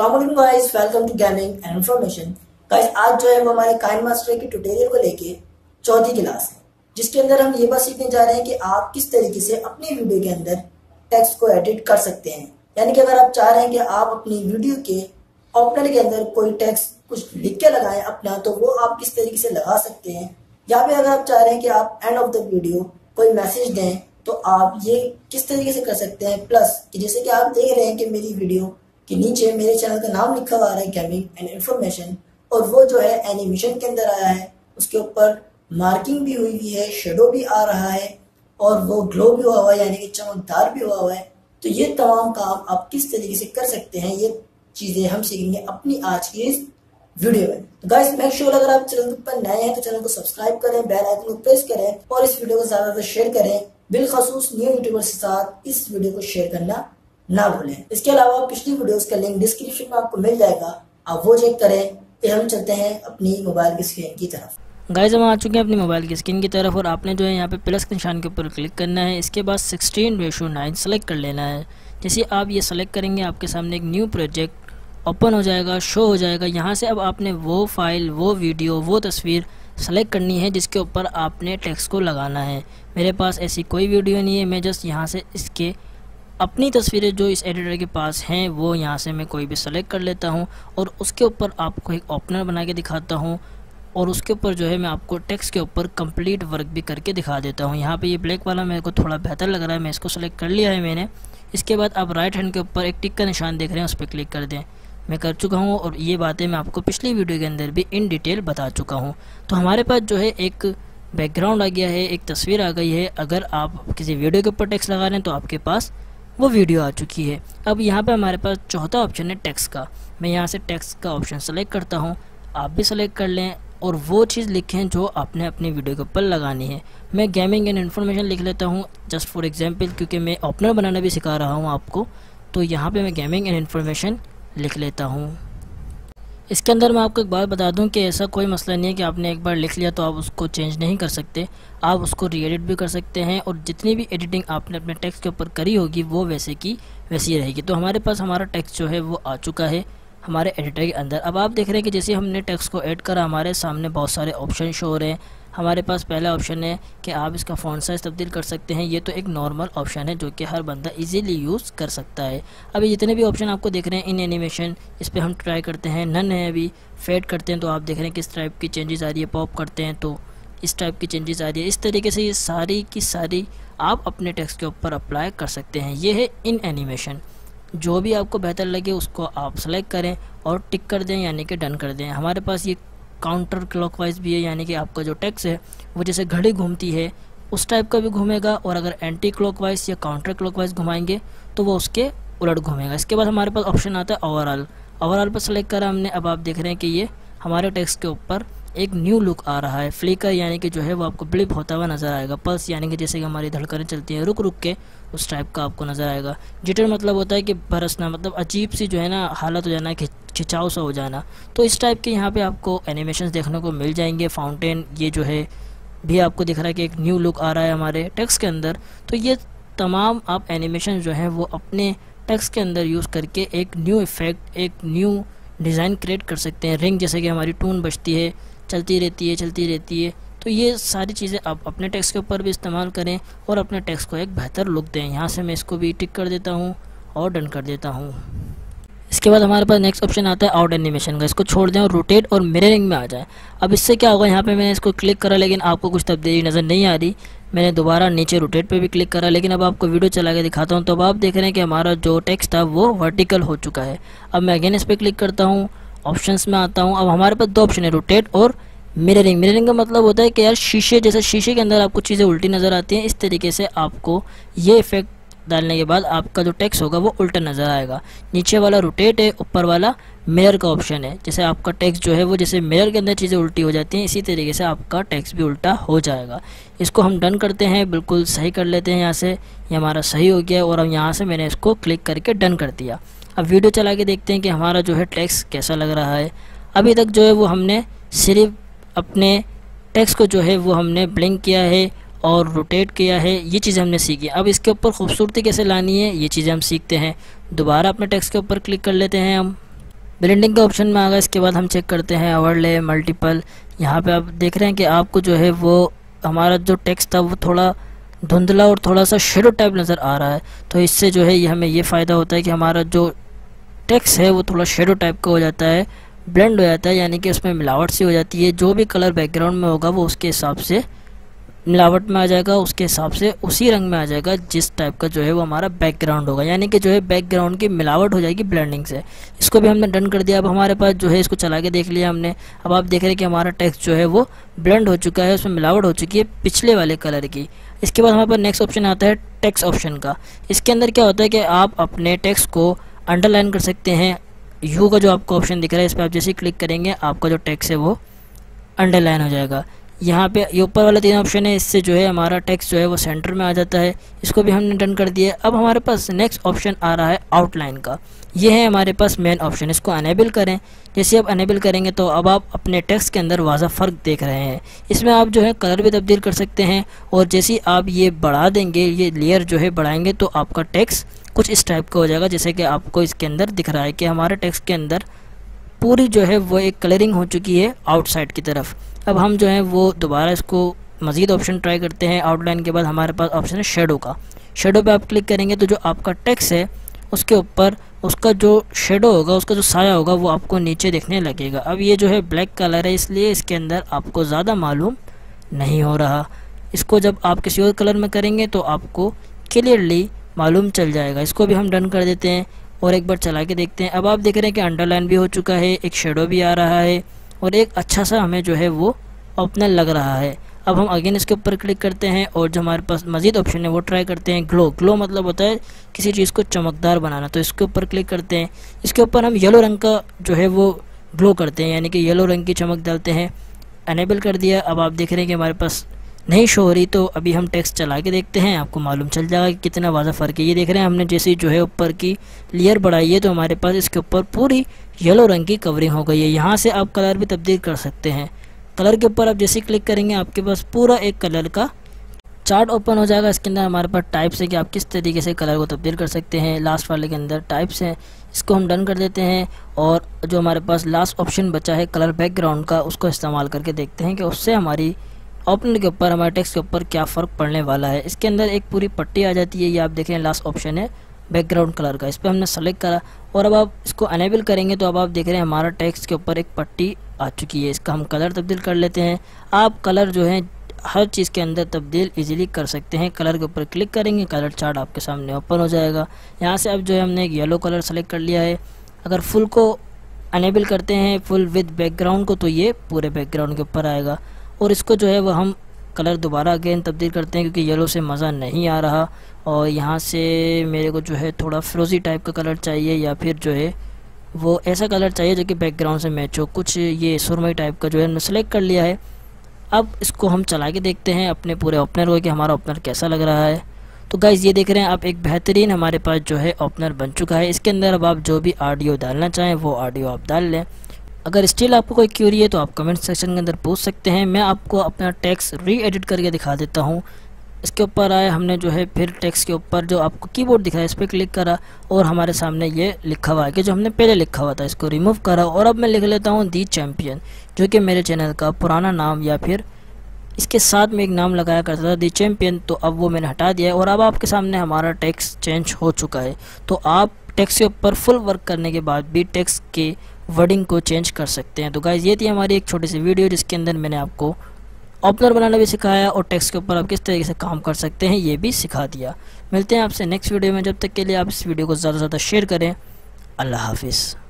Assalamualaikum guys, welcome to gaming and information. Guys आज जो है वो हमारे काइन मास्टर के ट्यूटोरियल को लेके चौथी क्लास है, जिसके अंदर हम ये बात सीखने जा रहे हैं कि आप किस तरीके से अपनी वीडियो के अंदर टेक्स्ट को एडिट कर सकते हैं। यानी कि अगर आप चाह रहे हैं कि आप अपनी वीडियो के ओपनर के अंदर कोई टेक्स्ट कुछ लिख के लगाएं अपना, तो वो आप किस तरीके से लगा सकते हैं। या फिर अगर आप चाह रहे हैं कि आप एंड ऑफ द वीडियो कोई मैसेज दें, तो आप ये किस तरीके से कर सकते हैं। प्लस कि जैसे कि आप देख रहे हैं कि मेरी वीडियो कि नीचे मेरे चैनल का नाम लिखा हुआ है गेमिंग एंड इन्फॉर्मेशन, और वो जो है एनिमेशन के अंदर आया है, उसके ऊपर मार्किंग भी हुई हुई है, शेडो भी आ रहा है और वो ग्लो भी हुआ हुआ है, यानी कि चमकदार भी हुआ हुआ है। तो ये तमाम काम आप किस तरीके से कर सकते हैं, ये चीज़ें हम सीखेंगे अपनी आज की इस वीडियो में। तो गाइस मेक श्योर अगर आप चैनल पर नए हैं तो चैनल को सब्सक्राइब करें, बेल आइकन को प्रेस करें और इस वीडियो को ज़्यादा से ज़्यादा शेयर करें। बिलखसूस न्यू यूट्यूबर्स के साथ इस वीडियो को शेयर करना ना भूलें। इसके अलावा पिछली वीडियोस का लिंक डिस्क्रिप्शन में आपको मिल जाएगा, आप वो चेक करें। फिर हम चलते हैं अपनी मोबाइल की स्क्रीन की तरफ। गाइस हम आ चुके हैं अपनी मोबाइल की स्क्रीन की तरफ और आपने जो है यहाँ पे प्लस के निशान के ऊपर क्लिक करना है। इसके बाद 16:9 सेलेक्ट कर लेना है। जैसे आप ये सेलेक्ट करेंगे आपके सामने एक न्यू प्रोजेक्ट ओपन हो जाएगा, शो हो जाएगा। यहाँ से अब आपने वो फाइल, वो वीडियो, वो तस्वीर सेलेक्ट करनी है जिसके ऊपर आपने टेक्स्ट को लगाना है। मेरे पास ऐसी कोई वीडियो नहीं है, मैं जस्ट यहाँ से इसके अपनी तस्वीरें जो इस एडिटर के पास हैं वो यहाँ से मैं कोई भी सेलेक्ट कर लेता हूँ और उसके ऊपर आपको एक ओपनर बना के दिखाता हूँ और उसके ऊपर जो है मैं आपको टेक्स्ट के ऊपर कंप्लीट वर्क भी करके दिखा देता हूँ। यहाँ पे ये ब्लैक वाला मेरे को थोड़ा बेहतर लग रहा है, मैं इसको सेलेक्ट कर लिया है मैंने। इसके बाद आप राइट हैंड के ऊपर एक टिक का निशान देख रहे हैं, उस पर क्लिक कर दें। मैं कर चुका हूँ और ये बातें मैं आपको पिछली वीडियो के अंदर भी इन डिटेल बता चुका हूँ। तो हमारे पास जो है एक बैकग्राउंड आ गया है, एक तस्वीर आ गई है। अगर आप किसी वीडियो के ऊपर टेक्स्ट लगा रहे हैं तो आपके पास वो वीडियो आ चुकी है। अब यहाँ पे हमारे पास चौथा ऑप्शन है टेक्स्ट का। मैं यहाँ से टेक्स्ट का ऑप्शन सेलेक्ट करता हूँ, आप भी सेलेक्ट कर लें और वो चीज़ लिखें जो आपने अपनी वीडियो के ऊपर लगानी है। मैं गेमिंग एंड इन्फॉर्मेशन लिख लेता हूँ जस्ट फॉर एग्जांपल, क्योंकि मैं ओपनर बनाना भी सिखा रहा हूँ आपको। तो यहाँ पर मैं गेमिंग एंड इन्फॉर्मेशन लिख लेता हूँ। इसके अंदर मैं आपको एक बात बता दूं कि ऐसा कोई मसला नहीं है कि आपने एक बार लिख लिया तो आप उसको चेंज नहीं कर सकते। आप उसको रीएडिट भी कर सकते हैं और जितनी भी एडिटिंग आपने अपने टेक्स्ट के ऊपर करी होगी वो वैसे की वैसी रहेगी। तो हमारे पास हमारा टेक्स्ट जो है वो आ चुका है हमारे एडिटर के अंदर। अब आप देख रहे हैं कि जैसे हमने टेक्स्ट को ऐड करा हमारे सामने बहुत सारे ऑप्शन शो हो रहे हैं। हमारे पास पहला ऑप्शन है कि आप इसका फ़ॉन्ट साइज़ तब्दील कर सकते हैं। ये तो एक नॉर्मल ऑप्शन है जो कि हर बंदा इजीली यूज़ कर सकता है। अभी जितने भी ऑप्शन आपको देख रहे हैं इन एनिमेशन, इस पर हम ट्राई करते हैं, नन है। अभी फेड करते हैं तो आप देख रहे हैं किस टाइप की चेंजेस आ रही है, पॉप करते हैं तो इस टाइप की चेंजेस आ रही है। इस तरीके से ये सारी की सारी आप अपने टेक्स्ट के ऊपर अप्लाई कर सकते हैं। ये है इन एनिमेशन, जो भी आपको बेहतर लगे उसको आप सेलेक्ट करें और टिक कर दें, यानी कि डन कर दें। हमारे पास ये काउंटर क्लॉकवाइज भी है, यानी कि आपका जो टेक्स्ट है वो जैसे घड़ी घूमती है उस टाइप का भी घूमेगा, और अगर एंटी क्लॉकवाइज या काउंटर क्लॉकवाइज घुमाएंगे तो वो उसके उलट घूमेगा। इसके बाद हमारे पास ऑप्शन आता है ओवरऑल। ओवरऑल पर सेलेक्ट करा हमने। अब आप देख रहे हैं कि ये हमारे टेक्स्ट के ऊपर एक न्यू लुक आ रहा है। फ्लिकर यानी कि जो है वो आपको ब्लिप होता हुआ नज़र आएगा। पल्स यानी कि जैसे कि हमारी धड़कनें चलती हैं रुक रुक के, उस टाइप का आपको नज़र आएगा। जिटर मतलब होता है कि बरसना, मतलब अजीब सी जो है ना हालत हो जाना, खिंचाव सा हो जाना। तो इस टाइप के यहाँ पे आपको एनिमेशन देखने को मिल जाएंगे। फाउंटेन ये जो है भी आपको दिख रहा है कि एक न्यू लुक आ रहा है हमारे टेक्स्ट के अंदर। तो ये तमाम आप एनिमेशन जो हैं वो अपने टेक्स्ट के अंदर यूज़ करके एक न्यू इफ़ेक्ट, एक न्यू डिज़ाइन क्रिएट कर सकते हैं। रिंग जैसे कि हमारी टून बजती है, चलती रहती है चलती रहती है। तो ये सारी चीज़ें आप अपने टेक्स्ट के ऊपर भी इस्तेमाल करें और अपने टेक्स्ट को एक बेहतर लुक दें। यहाँ से मैं इसको भी टिक कर देता हूँ और डन कर देता हूँ। इसके बाद हमारे पास नेक्स्ट ऑप्शन आता है आउट एनिमेशन का। इसको छोड़ दें और रोटेट और मिररिंग में आ जाए। अब इससे क्या होगा, यहाँ पे मैंने इसको क्लिक करा लेकिन आपको कुछ तब्दीली नज़र नहीं आ रही। मैंने दोबारा नीचे रोटेट पे भी क्लिक करा, लेकिन अब आपको वीडियो चला के दिखाता हूँ। तो अब आप देख रहे हैं कि हमारा जो टेक्स्ट था वो वर्टिकल हो चुका है। अब मैं अगेन इस पर क्लिक करता हूँ, ऑप्शंस में आता हूँ। अब हमारे पास दो ऑप्शन है, रोटेट और मिररिंग। मिररिंग का मतलब होता है कि यार शीशे जैसे, शीशे के अंदर आपको चीज़ें उल्टी नज़र आती हैं। इस तरीके से आपको ये इफेक्ट डालने के बाद आपका जो टेक्स्ट होगा वो उल्टा नज़र आएगा। नीचे वाला रोटेट है, ऊपर वाला मिरर का ऑप्शन है। जैसे आपका टेक्स्ट जो है वो जैसे मिरर के अंदर चीज़ें उल्टी हो जाती हैं, इसी तरीके से आपका टेक्स्ट भी उल्टा हो जाएगा। इसको हम डन करते हैं, बिल्कुल सही कर लेते हैं। यहाँ से ये हमारा सही हो गया और अब यहाँ से मैंने इसको क्लिक करके डन कर दिया। अब वीडियो चला के देखते हैं कि हमारा जो है टेक्स्ट कैसा लग रहा है। अभी तक जो है वो हमने सिर्फ अपने टेक्स्ट को जो है वो हमने ब्लिंक किया है और रोटेट किया है, ये चीज़ें हमने सीखी। अब इसके ऊपर खूबसूरती कैसे लानी है ये चीज़ें हम सीखते हैं। दोबारा अपने टेक्स्ट के ऊपर क्लिक कर लेते हैं हम ब्लेंडिंग का ऑप्शन में आ गया। इसके बाद हम चेक करते हैं ओवरले मल्टीपल। यहाँ पे आप देख रहे हैं कि आपको जो है वो हमारा जो टेक्स्ट था वो थोड़ा धुंधला और थोड़ा सा शेडो टाइप नज़र आ रहा है, तो इससे जो है ये हमें ये फ़ायदा होता है कि हमारा जो टेक्स्ट है वो थोड़ा शेडो टाइप का हो जाता है, ब्लेंड हो जाता है, यानी कि उसमें मिलावट सी हो जाती है। जो भी कलर बैकग्राउंड में होगा वो उसके हिसाब से मिलावट में आ जाएगा, उसके हिसाब से उसी रंग में आ जाएगा जिस टाइप का जो है वो हमारा बैकग्राउंड होगा, यानी कि जो है बैकग्राउंड की मिलावट हो जाएगी ब्लेंडिंग से। इसको भी हमने डन कर दिया। अब हमारे पास जो है इसको चला के देख लिया हमने। अब आप देख रहे हैं कि हमारा टेक्स्ट जो है वो ब्लेंड हो चुका है, उसमें मिलावट हो चुकी है पिछले वाले कलर की। इसके बाद हमारे पास नेक्स्ट ऑप्शन आता है टेक्स्ट ऑप्शन का। इसके अंदर क्या होता है कि आप अपने टेक्स्ट को अंडरलाइन कर सकते हैं। यू का जो आपको ऑप्शन दिख रहा है इस पर आप जैसे ही क्लिक करेंगे आपका जो टेक्स्ट है वो अंडरलाइन हो जाएगा। यहाँ पे ये ऊपर वाला 3 ऑप्शन है, इससे जो है हमारा टेक्स्ट जो है वो सेंटर में आ जाता है। इसको भी हमने डन कर दिया। अब हमारे पास नेक्स्ट ऑप्शन आ रहा है आउटलाइन का। ये है हमारे पास मेन ऑप्शन, इसको अनेबल करें। जैसे आप अनेबल करेंगे तो अब आप अपने टेक्स्ट के अंदर वाज़ा फ़र्क देख रहे हैं। इसमें आप जो है कलर भी तब्दील कर सकते हैं, और जैसे आप ये बढ़ा देंगे, ये लेयर जो है बढ़ाएंगे, तो आपका टेक्स्ट कुछ इस टाइप का हो जाएगा जैसे कि आपको इसके अंदर दिख रहा है कि हमारे टेक्स्ट के अंदर पूरी जो है वो एक कलरिंग हो चुकी है आउटसाइड की तरफ। अब हम जो है वो दोबारा इसको मज़ीद ऑप्शन ट्राई करते हैं। आउटलाइन के बाद हमारे पास ऑप्शन है शेडो का। शेडो पे आप क्लिक करेंगे तो जो आपका टेक्स्ट है उसके ऊपर उसका जो शेडो होगा, उसका जो साया होगा वो आपको नीचे देखने लगेगा। अब ये जो है ब्लैक कलर है इसलिए इसके अंदर आपको ज़्यादा मालूम नहीं हो रहा। इसको जब आप किसी और कलर में करेंगे तो आपको क्लियरली मालूम चल जाएगा। इसको भी हम डन कर देते हैं और एक बार चला के देखते हैं। अब आप देख रहे हैं कि अंडरलाइन भी हो चुका है, एक शेडो भी आ रहा है, और एक अच्छा सा हमें जो है वो ओपनर लग रहा है। अब हम अगेन इसके ऊपर क्लिक करते हैं और जो हमारे पास मज़ीद ऑप्शन है वो ट्राई करते हैं। ग्लो, ग्लो मतलब होता है किसी चीज़ को चमकदार बनाना, तो इसके ऊपर क्लिक करते हैं। इसके ऊपर हम येलो रंग का जो है वो ग्लो करते हैं, यानी कि येलो रंग की चमक डालते हैं। अनेबल कर दिया। अब आप देख रहे हैं कि हमारे पास नहीं शो हो रही, तो अभी हम टेक्स्ट चला के देखते हैं, आपको मालूम चल जाएगा कि कितना वाज़ा फ़र्क है। ये देख रहे हैं हमने जैसे जो है ऊपर की लेयर बढ़ाई है तो हमारे पास इसके ऊपर पूरी येलो रंग की कवरिंग हो गई है। यहाँ से आप कलर भी तब्दील कर सकते हैं। कलर के ऊपर आप जैसे क्लिक करेंगे आपके पास पूरा एक कलर का चार्ट ओपन हो जाएगा। इसके अंदर हमारे पास टाइप्स है कि आप किस तरीके से कलर को तब्दील कर सकते हैं। लास्ट वाले के अंदर टाइप्स हैं, इसको हम डन कर देते हैं, और जो हमारे पास लास्ट ऑप्शन बचा है कलर बैकग्राउंड का, उसको इस्तेमाल करके देखते हैं कि उससे हमारी ओपनर के ऊपर, हमारे टेक्स्ट के ऊपर क्या फ़र्क पड़ने वाला है। इसके अंदर एक पूरी पट्टी आ जाती है। ये आप देख रहे हैं लास्ट ऑप्शन है बैकग्राउंड कलर का, इस पर हमने सेलेक्ट करा और अब आप इसको अनेबल करेंगे तो अब आप देख रहे हैं हमारा टेक्स्ट के ऊपर एक पट्टी आ चुकी है। इसका हम कलर तब्दील कर लेते हैं। आप कलर जो है हर चीज़ के अंदर तब्दील ईजिली कर सकते हैं। कलर के ऊपर क्लिक करेंगे, कलर चार्ट आपके सामने ओपन हो जाएगा। यहाँ से अब जो है हमने एक येलो कलर सेलेक्ट कर लिया है। अगर फुल को अनेबल करते हैं, फुल विद बैकग्राउंड को, तो ये पूरे बैकग्राउंड के ऊपर आएगा। और इसको जो है वह हम कलर दोबारा अगेन तब्दील करते हैं क्योंकि येलो से मज़ा नहीं आ रहा, और यहाँ से मेरे को जो है थोड़ा फिरोजी टाइप का कलर चाहिए, या फिर जो है वो ऐसा कलर चाहिए जो कि बैकग्राउंड से मैच हो। कुछ ये सुरमई टाइप का जो है हमने सेलेक्ट कर लिया है। अब इसको हम चला के देखते हैं अपने पूरे ओपनर को कि हमारा ओपनर कैसा लग रहा है। तो गाइज़ ये देख रहे हैं आप, एक बेहतरीन हमारे पास जो है ओपनर बन चुका है। इसके अंदर अब आप जो भी ऑडियो डालना चाहें वो ऑडियो आप डाल लें। अगर स्टिल आपको कोई क्यूरी है तो आप कमेंट सेक्शन के अंदर पूछ सकते हैं। मैं आपको अपना टेक्स्ट री एडिट करके दिखा देता हूँ। इसके ऊपर आए हमने जो है फिर टेक्स्ट के ऊपर जो आपको कीबोर्ड दिखा है इस पर क्लिक करा, और हमारे सामने ये लिखा हुआ है कि जो हमने पहले लिखा हुआ था इसको रिमूव करा, और अब मैं लिख लेता हूँ दी चैम्पियन, जो कि मेरे चैनल का पुराना नाम, या फिर इसके साथ में एक नाम लगाया करता था दी चैम्पियन, तो अब वो मैंने हटा दिया है। और अब आपके सामने हमारा टेक्स्ट चेंज हो चुका है। तो आप टेक्स्ट के ऊपर फुल वर्क करने के बाद भी टेक्स्ट के वर्डिंग को चेंज कर सकते हैं। तो गाइज़ ये थी हमारी एक छोटी सी वीडियो जिसके अंदर मैंने आपको ओपनर बनाना भी सिखाया, और टेक्स्ट के ऊपर आप किस तरीके से काम कर सकते हैं ये भी सिखा दिया। मिलते हैं आपसे नेक्स्ट वीडियो में। जब तक के लिए आप इस वीडियो को ज़्यादा से ज़्यादा शेयर करें। अल्लाह हाफिज़।